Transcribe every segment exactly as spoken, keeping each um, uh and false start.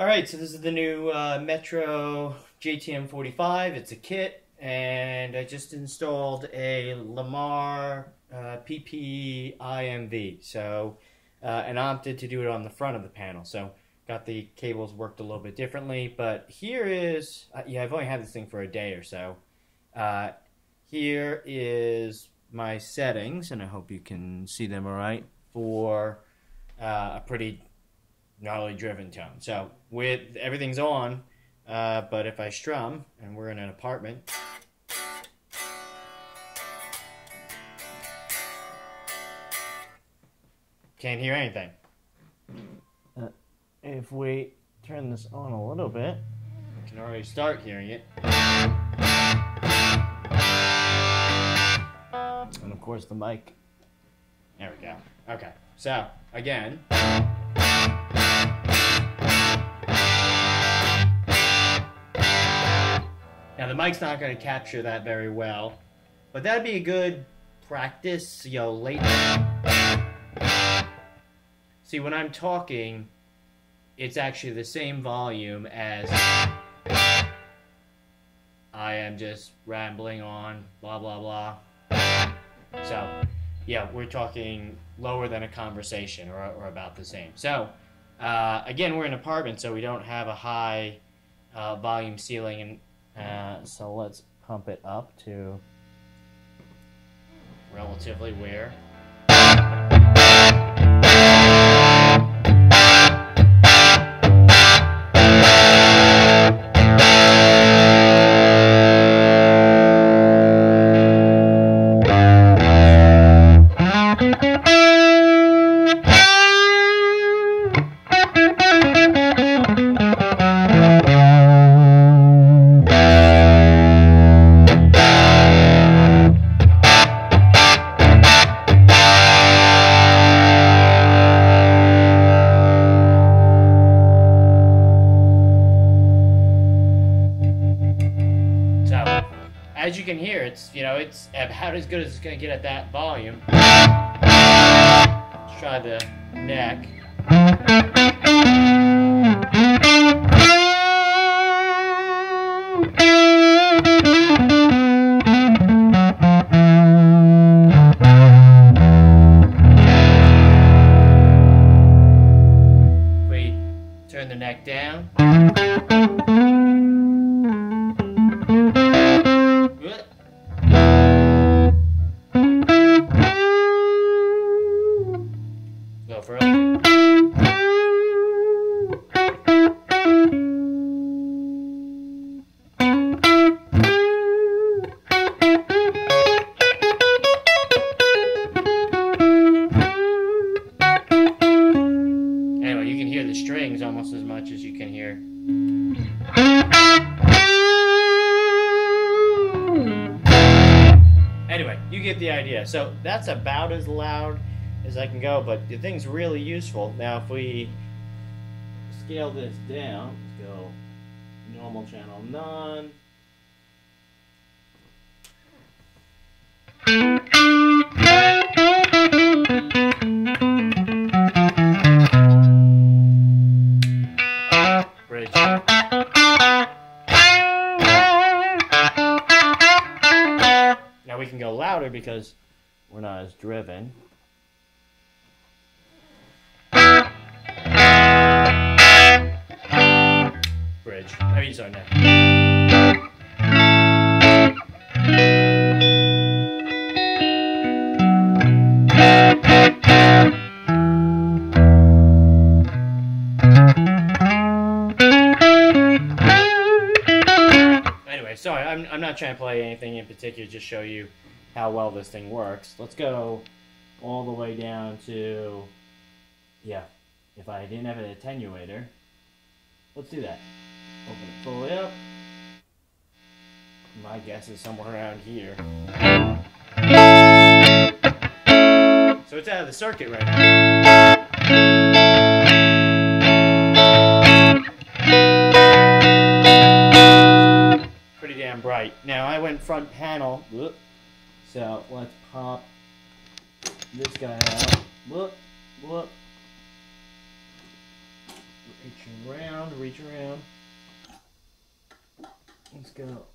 Alright, so this is the new uh, Metro J T M forty-five. It's a kit, and I just installed a Lamar uh, P P I M V, so, uh, and opted to do it on the front of the panel. So, got the cables worked a little bit differently, but here is, uh, yeah, I've only had this thing for a day or so. Uh, here is my settings, and I hope you can see them alright, for uh, a pretty gnarly driven tone. So with everything's on, uh, but if I strum, and we're in an apartment, can't hear anything. Uh, if we turn this on a little bit, I can already start hearing it. And of course the mic. There we go. Okay, so again. Now the mic's not going to capture that very well, but that'd be a good practice, you know, late. See, when I'm talking, it's actually the same volume as I am just rambling on, blah, blah, blah. So, yeah, we're talking lower than a conversation, or, or about the same. So, uh, again, we're in an apartment, so we don't have a high uh, volume ceiling, and Uh, so let's pump it up to relatively where. As you can hear, it's, you know, it's about as good as it's going to get at that volume. Let's try the neck. We turn the neck down. Strings almost as much as you can hear. Anyway, you get the idea. So that's about as loud as I can go, but the thing's really useful. Now if we scale this down, let's go normal channel, none. Now we can go louder because we're not as driven. Bridge. I mean, sorry, Sorry, I'm, I'm not trying to play anything in particular, just show you how well this thing works. Let's go all the way down to, yeah, if I didn't have an attenuator, let's do that. Open it fully up. My guess is somewhere around here. So it's out of the circuit right now. Bright. Now I went front panel, so let's pop this guy out. Look, look. Reach around, reach around. Let's go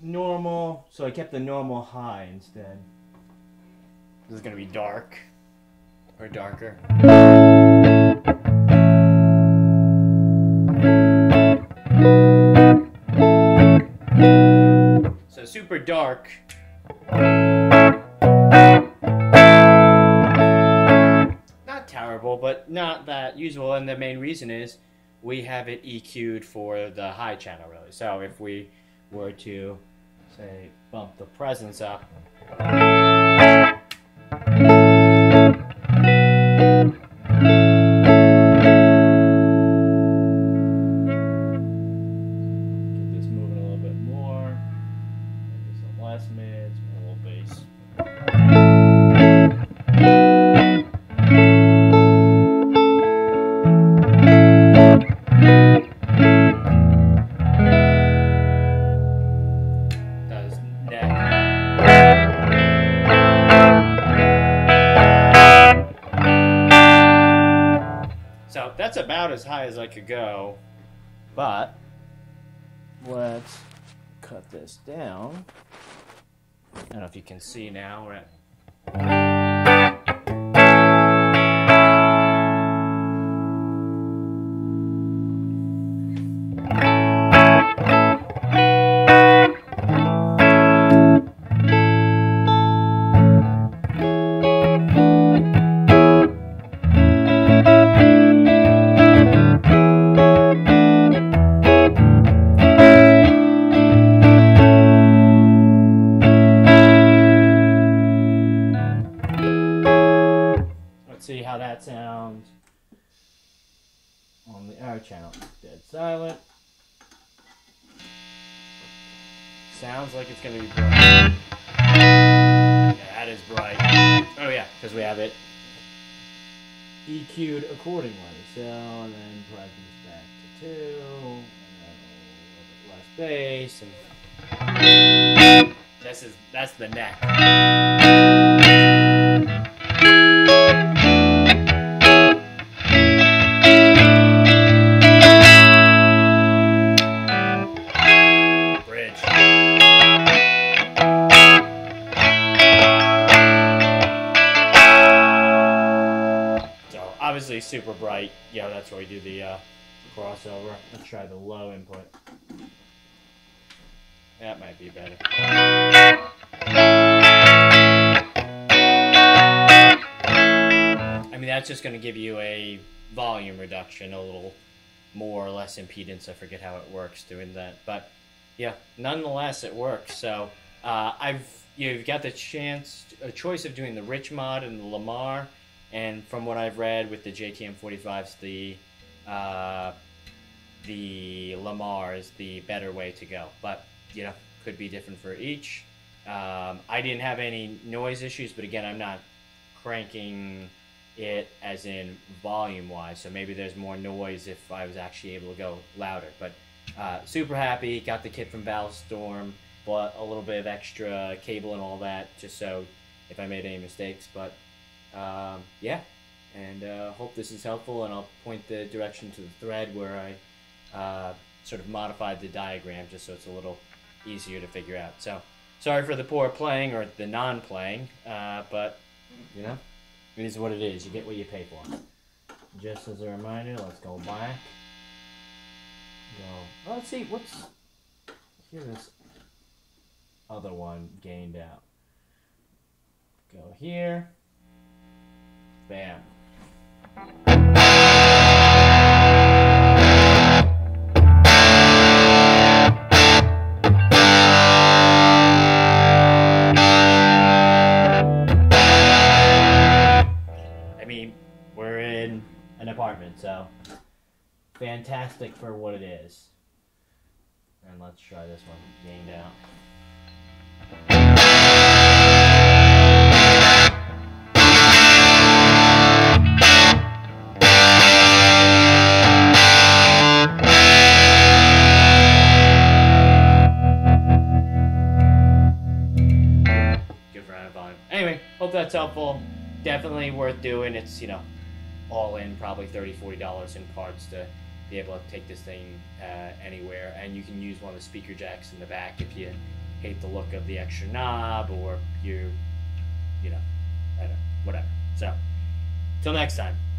normal. So I kept the normal high instead. This is going to be dark or darker. So super dark. Not terrible, but not that usual. And the main reason is we have it E Q'd for the high channel, really. So if we were to, say, bump the presence up. As high as I could go, but let's cut this down. I don't know if you can see now, we're sound on the R channel. Dead silent. Sounds like it's going to be bright. Yeah, that is bright. Oh yeah, because we have it E Q'd accordingly. So and then presence back to two, and then a little bit less bass, and this is that's the neck. Obviously super bright. Yeah, that's where we do the uh, crossover. Let's try the low input. That might be better. I mean, that's just going to give you a volume reduction, a little more or less impedance. I forget how it works doing that. But yeah, nonetheless, it works. So uh, I've you've got the chance, a choice of doing the Rich mod and the Lamar. And from what I've read with the J T M forty-fives, the uh, the Lamar is the better way to go. But, you know, could be different for each. Um, I didn't have any noise issues, but again, I'm not cranking it as in volume-wise. So maybe there's more noise if I was actually able to go louder. But uh, super happy. Got the kit from Val Storm. Bought a little bit of extra cable and all that just so if I made any mistakes. But... Um, yeah, and uh, hope this is helpful, and I'll point the direction to the thread where I uh, sort of modified the diagram just so it's a little easier to figure out. So, sorry for the poor playing or the non-playing, uh, but, you know, it is what it is. You get what you pay for. Just as a reminder, let's go back. Go. Oh, let's see, what's... Here's this other one gained out. Go here. Bam. I mean, we're in an apartment, so fantastic for what it is. And let's try this one gained out. Anyway, hope that's helpful. Definitely worth doing. It's, you know, all in probably thirty dollars, forty dollars in parts to be able to take this thing uh, anywhere. And you can use one of the speaker jacks in the back if you hate the look of the extra knob, or you, you know, I don't know, whatever. So, till next time.